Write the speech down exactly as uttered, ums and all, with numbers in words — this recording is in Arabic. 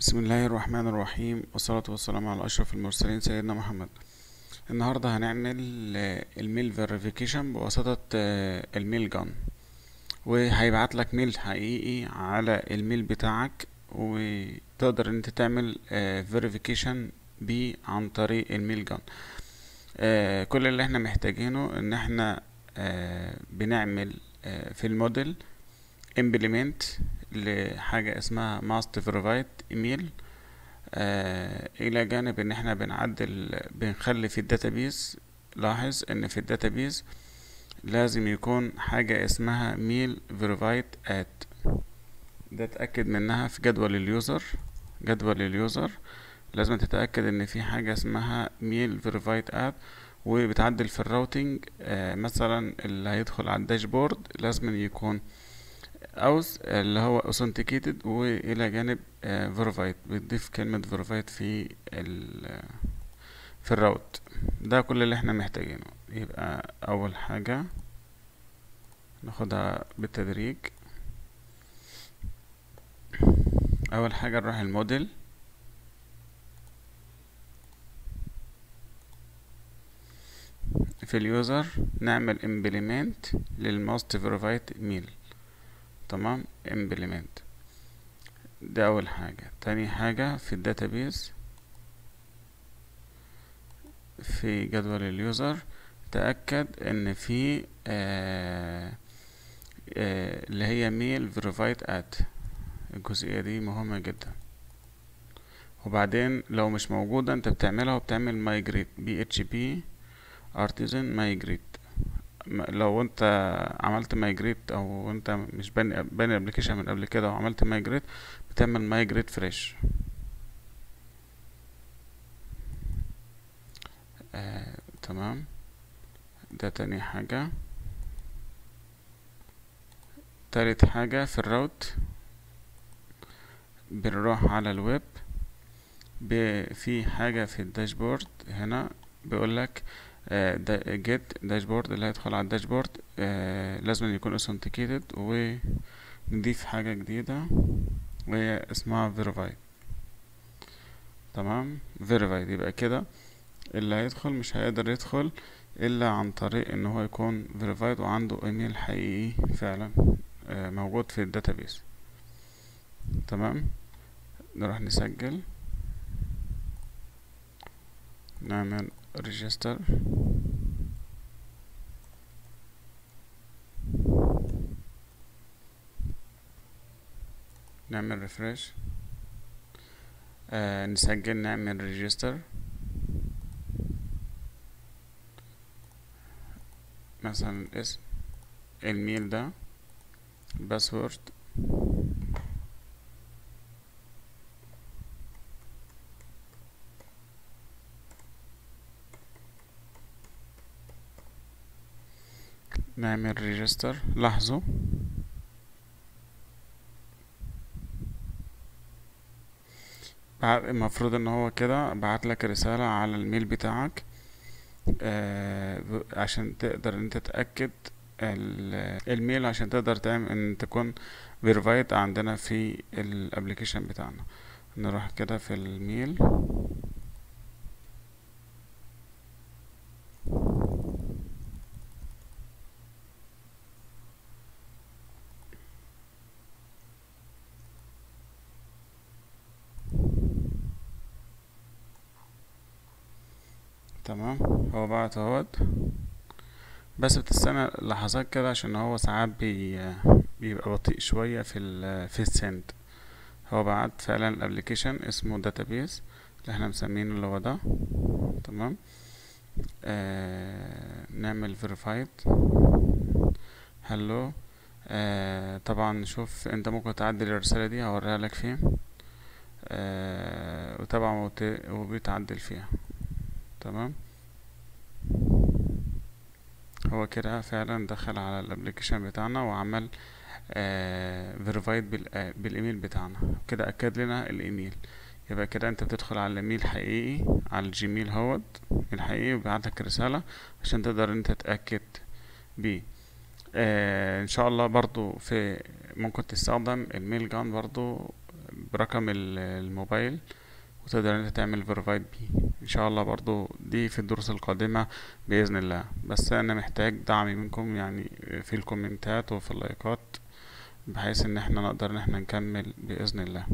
بسم الله الرحمن الرحيم، والصلاة والسلام على أشرف المرسلين سيدنا محمد. النهاردة هنعمل الميل فيريفيكيشن بواسطة الميل جان، وهيبعت لك ميل حقيقي على الميل بتاعك، وتقدر ان انت تعمل فيريفيكيشن بيه عن طريق الميل جان. كل اللي احنا محتاجينه ان احنا بنعمل في الموديل امبلمنت لحاجة اسمها ماست فيريفايد ايميل، آه الى جانب ان احنا بنعدل بنخلي في الداتابيز. لاحظ ان في الداتابيز لازم يكون حاجة اسمها ميل فيريفايد ات، ده اتأكد منها في جدول اليوزر. جدول اليوزر لازم تتأكد ان في حاجة اسمها ميل فيريفايد ات، وبتعدل في الراوتينج. آه مثلا اللي هيدخل على الداشبورد لازم يكون اوز اللي هو authenticated، والى جانب آه verified، بتضيف كلمة verified في ال في الراوت. ده كل اللي احنا محتاجينه. يبقى اول حاجة ناخدها بالتدريج. اول حاجة نروح الموديل، في اليوزر نعمل implement للماست فيريفايد ايميل. تمام، امبلمنت ده اول حاجة. تاني حاجة في الداتابيز، في جدول اليوزر تأكد ان في آآ آآ اللي هي ميل فيريفايد ات. الجزئية دي مهمة جدا. وبعدين لو مش موجودة انت بتعملها وبتعمل مايجريت، بي اتش بي ارتيزن مايجريت. لو انت عملت مايجريت او انت مش باني باني ابلكيشن من قبل كده وعملت مايجريت، بتعمل مايجريت فريش. آه، تمام، ده تاني حاجة. تالت حاجة في الراوت بنروح على الويب، في حاجة في الداشبورد هنا بيقولك جيت داشبورد، اللي هيدخل على الداشبورد آه لازم يكون اوثنتيكيتد، ونضيف حاجة جديدة وهي اسمها فيريفايد. تمام، فيريفايد. يبقى كده اللي هيدخل مش هيقدر يدخل الا عن طريق ان هو يكون فيريفايد وعنده ايميل حقيقي فعلا آه موجود في الداتابيس. تمام، نروح نسجل، نعمل ريجستر. نعمل ريفرش، آه نسجل، نعمل ريجستر. مثلا اسم الميل ده، الباسورد، نعمل ريجستر. لاحظوا المفروض ان هو كده بعت لك رسالة على الميل بتاعك آه عشان تقدر انت تتأكد الميل، عشان تقدر تعمل ان تكون فيريفايد عندنا في الابليكيشن بتاعنا. نروح كده في الميل، تمام، هو بعت اهوت. بس بتستنى لحظات كده عشان هو ساعات بي بيبقى بطيء شويه في ال في السند. هو بعت فعلا الابلكيشن اسمه داتابيز اللي احنا مسمينه اللي هو ده. تمام، آه نعمل فيريفايد هلو. آه طبعا نشوف انت ممكن تعدل الرساله دي، هوريها لك فين. آه وطبعا وبيتعدل فيها. تمام، هو كده فعلا دخل على الابليكيشن بتاعنا وعمل آه فيريفايد بالايميل بتاعنا، كده اكد لنا الايميل. يبقى كده انت بتدخل على الايميل الحقيقي على الجيميل هوت الحقيقي، وبيبعتلك رسالة عشان تقدر انت تتأكد بيه. آه ان شاء الله برضو في ممكن تستخدم الميل جان برضو برقم الموبايل وتقدر انت تعمل فيريفايد بيه ان شاء الله. برضو دي في الدروس القادمة باذن الله، بس انا محتاج دعم منكم يعني في الكومنتات وفي اللايكات بحيث ان احنا نقدر ان احنا نكمل باذن الله.